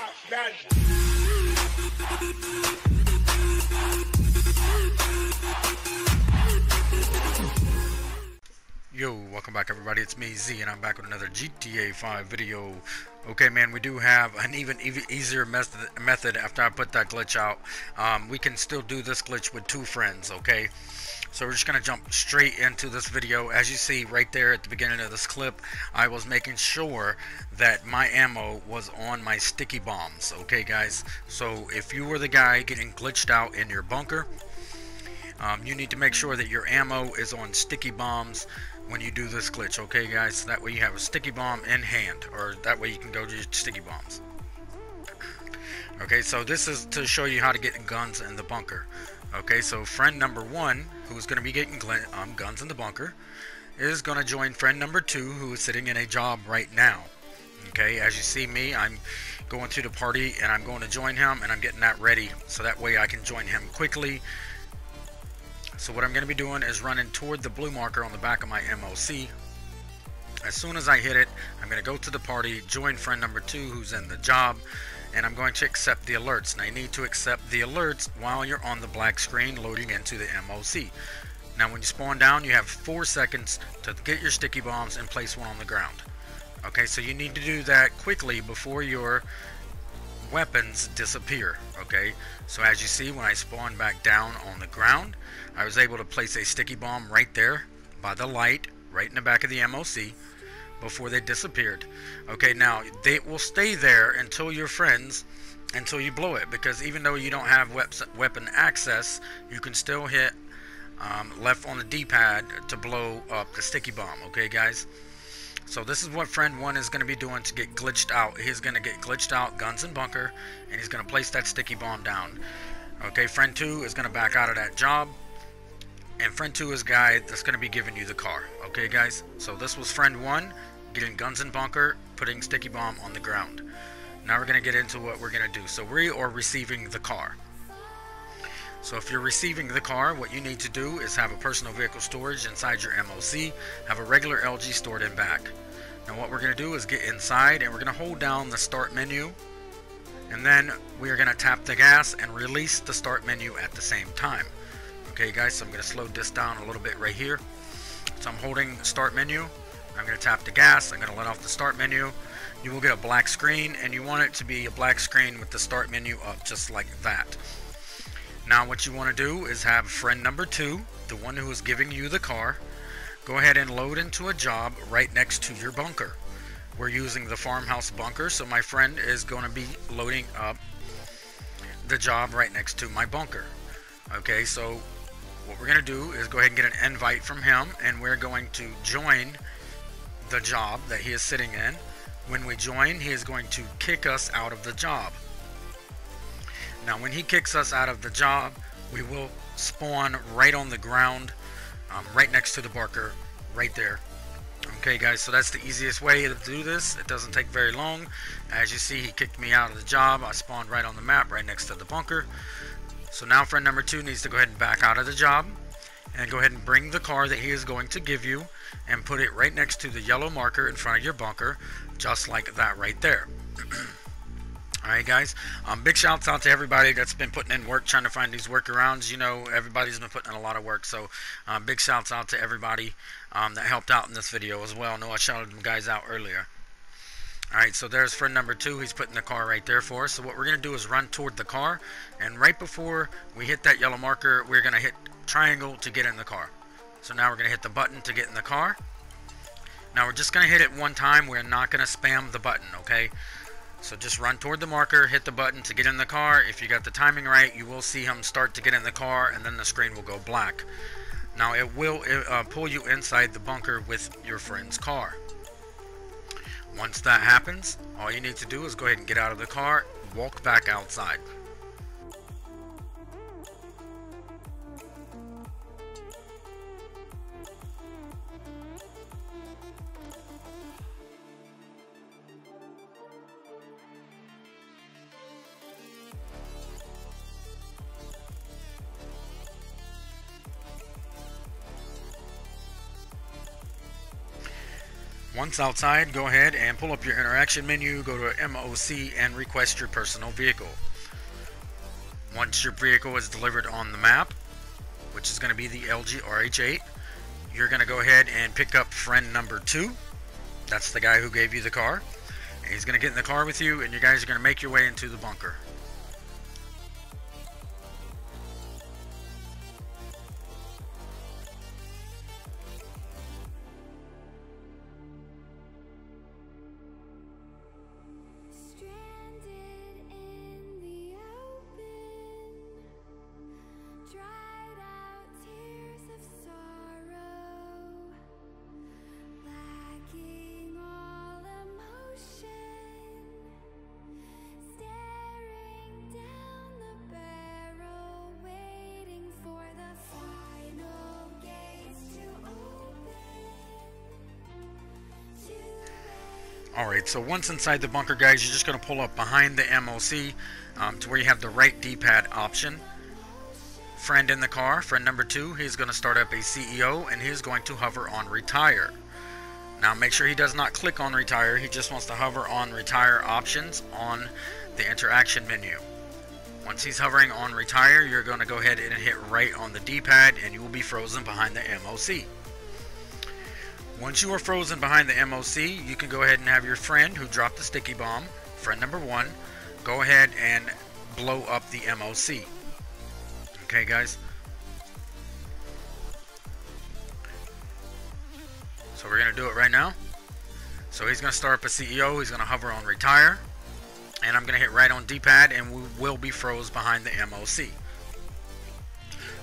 top value. Yo, welcome back everybody, it's me Z and I'm back with another GTA 5 video. Okay man, we do have an even easier method after I put that glitch out. We can still do this glitch with two friends, okay? So we're just going to jump straight into this video. As you see right there at the beginning of this clip, I was making sure that my ammo was on my sticky bombs. Okay guys, so if you were the guy getting glitched out in your bunker, you need to make sure that your ammo is on sticky bombs when you do this glitch. Okay guys, so that way you have a sticky bomb in hand, or that way you can go to your sticky bombs. Okay, so this is to show you how to get guns in the bunker. Okay, so friend number one, who's going to be getting guns in the bunker, is going to join friend number two, who is sitting in a job right now. Okay, as you see me, I'm going to the party and I'm going to join him, and I'm getting that ready so that way I can join him quickly. So what I'm going to be doing is running toward the blue marker on the back of my MOC. As soon as I hit it, I'm going to go to the party, join friend number two, who's in the job, and I'm going to accept the alerts. Now you need to accept the alerts while you're on the black screen loading into the MOC. Now when you spawn down, you have 4 seconds to get your sticky bombs and place one on the ground. Okay, so you need to do that quickly before your weapons disappear. Okay, so as you see, when I spawned back down on the ground, I was able to place a sticky bomb right there by the light, right in the back of the MOC, before they disappeared. Okay, now they will stay there until your friends, until you blow it, because even though you don't have weapon access, you can still hit left on the D-pad to blow up the sticky bomb. Okay guys, so this is what friend one is going to be doing to get glitched out. He's going to get glitched out, guns in bunker, and he's going to place that sticky bomb down. Okay, friend two is going to back out of that job, and friend two is guy that's going to be giving you the car. Okay guys, so this was friend one getting guns in bunker, putting sticky bomb on the ground. Now we're going to get into what we're going to do. So we are receiving the car. So if you're receiving the car, what you need to do is have a personal vehicle storage inside your MOC, have a regular LG stored in back. Now what we're going to do is get inside, and we're going to hold down the start menu, and then we are going to tap the gas and release the start menu at the same time. Okay guys, so I'm going to slow this down a little bit right here. So I'm holding start menu, I'm going to tap the gas, I'm going to let off the start menu. You will get a black screen, and you want it to be a black screen with the start menu up, just like that. Now what you want to do is have friend number two, the one who is giving you the car, go ahead and load into a job right next to your bunker. We're using the farmhouse bunker, so my friend is going to be loading up the job right next to my bunker. Okay, so what we're going to do is go ahead and get an invite from him, and we're going to join the job that he is sitting in. When we join, he is going to kick us out of the job. Now when he kicks us out of the job, we will spawn right on the ground, right next to the bunker right there. Okay guys, so that's the easiest way to do this. It doesn't take very long. As you see, he kicked me out of the job. I spawned right on the map right next to the bunker. So now friend number two needs to go ahead and back out of the job, and go ahead and bring the car that he is going to give you and put it right next to the yellow marker in front of your bunker, just like that right there. Alright guys, big shouts out to everybody that's been putting in work trying to find these workarounds. You know, everybody's been putting in a lot of work, so big shouts out to everybody that helped out in this video as well. I know I shouted them guys out earlier. Alright, so there's friend number two. He's putting the car right there for us. So what we're going to do is run toward the car, and right before we hit that yellow marker, we're going to hit triangle to get in the car. So now we're going to hit the button to get in the car. Now we're just going to hit it one time. We're not going to spam the button, okay? So just run toward the marker, hit the button to get in the car. If you got the timing right, you will see him start to get in the car, and then the screen will go black. Now it will pull you inside the bunker with your friend's car. Once that happens, all you need to do is go ahead and get out of the car, walk back outside. Once outside, go ahead and pull up your interaction menu, go to MOC, and request your personal vehicle. Once your vehicle is delivered on the map, which is going to be the LGRH8, you're going to go ahead and pick up friend number 2. That's the guy who gave you the car. And he's going to get in the car with you, and you guys are going to make your way into the bunker. Alright, so once inside the bunker, guys, you're just going to pull up behind the MOC to where you have the right D-pad option. Friend in the car, friend number 2, he's going to start up a CEO, and he's going to hover on retire. Now make sure he does not click on retire, he just wants to hover on retire options on the interaction menu. Once he's hovering on retire, you're going to go ahead and hit right on the D-pad, and you will be frozen behind the MOC. Once you are frozen behind the MOC, you can go ahead and have your friend who dropped the sticky bomb, friend number 1, go ahead and blow up the MOC. Okay, guys. So we're going to do it right now. So he's going to start up a CEO, he's going to hover on retire, and I'm going to hit right on D-pad, and we will be froze behind the MOC.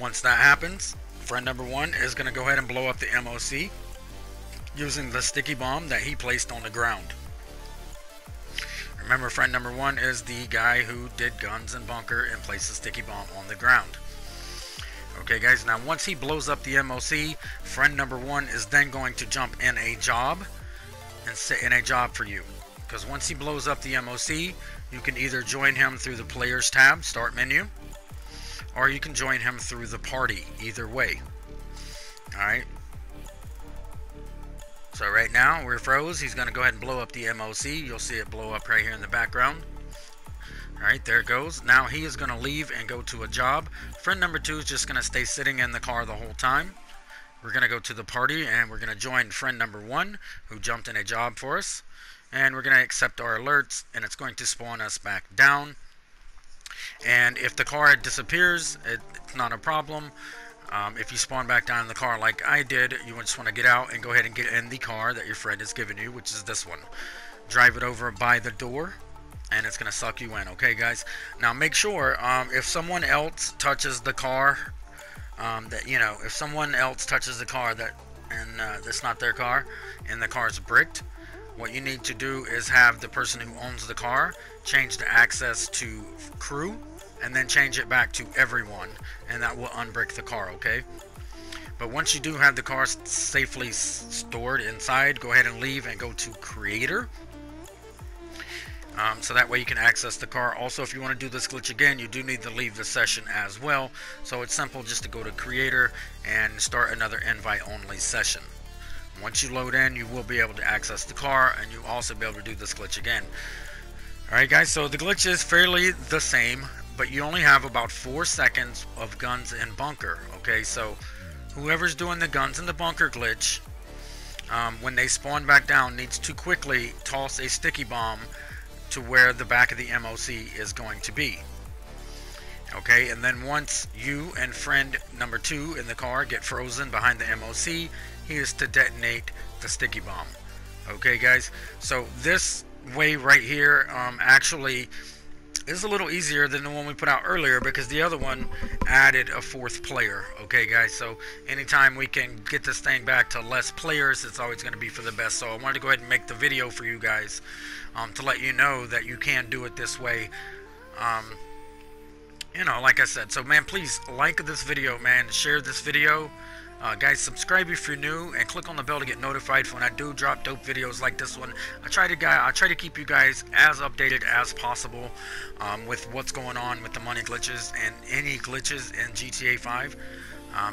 Once that happens, friend number 1 is going to go ahead and blow up the MOC, using the sticky bomb that he placed on the ground. Remember, friend number 1 is the guy who did guns and bunker and placed the sticky bomb on the ground. Okay, guys, now once he blows up the MOC, friend number 1 is then going to jump in a job and sit in a job for you, because once he blows up the MOC, you can either join him through the players tab, start menu, or you can join him through the party, either way. Alright, so right now we're froze. He's going to go ahead and blow up the MOC. You'll see it blow up right here in the background. Alright, there it goes. Now he is going to leave and go to a job. Friend number 2 is just going to stay sitting in the car the whole time. We're going to go to the party, and we're going to join friend number 1 who jumped in a job for us. And we're going to accept our alerts, and it's going to spawn us back down. And if the car disappears, it's not a problem. If you spawn back down in the car like I did, you just want to get out and go ahead and get in the car that your friend has given you, which is this one. Drive it over by the door, and it's going to suck you in. Okay, guys? Now, make sure if someone else touches the car, that's not their car, and the car's bricked, what you need to do is have the person who owns the car change the access to crew, and then change it back to everyone, and that will unbrick the car, okay? But once you do have the car safely stored inside, go ahead and leave and go to creator. So that way you can access the car. Also, if you want to do this glitch again, you do need to leave the session as well. So it's simple just to go to creator and start another invite only session. Once you load in, you will be able to access the car, and you'll also be able to do this glitch again. Alright, guys, so the glitch is fairly the same, but you only have about 4 seconds of guns and bunker. Okay, so whoever's doing the guns in the bunker glitch, when they spawn back down, needs to quickly toss a sticky bomb to where the back of the MOC is going to be. Okay, and then once you and friend number 2 in the car get frozen behind the MOC, he is to detonate the sticky bomb. Okay, guys, so this way right here actually is a little easier than the one we put out earlier, because the other one added a 4th player. Okay, guys, so anytime we can get this thing back to less players, it's always going to be for the best. So I wanted to go ahead and make the video for you guys to let you know that you can do it this way. You know, like I said, so man, please like this video, man, share this video. Guys, subscribe if you're new, and click on the bell to get notified for when I do drop dope videos like this one. I try to keep you guys as updated as possible with what's going on with the money glitches and any glitches in GTA 5.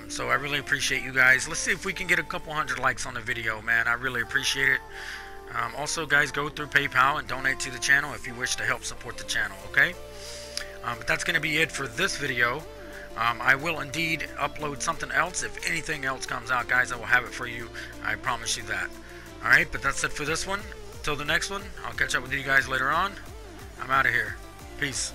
So I really appreciate you guys. Let's see if we can get a couple hundred likes on the video, man. I really appreciate it. Also, guys, go through PayPal and donate to the channel if you wish to help support the channel, okay? But that's going to be it for this video. I will indeed upload something else. If anything else comes out, guys, I will have it for you. I promise you that. All right, but that's it for this one. Till the next one, I'll catch up with you guys later on. I'm out of here. Peace.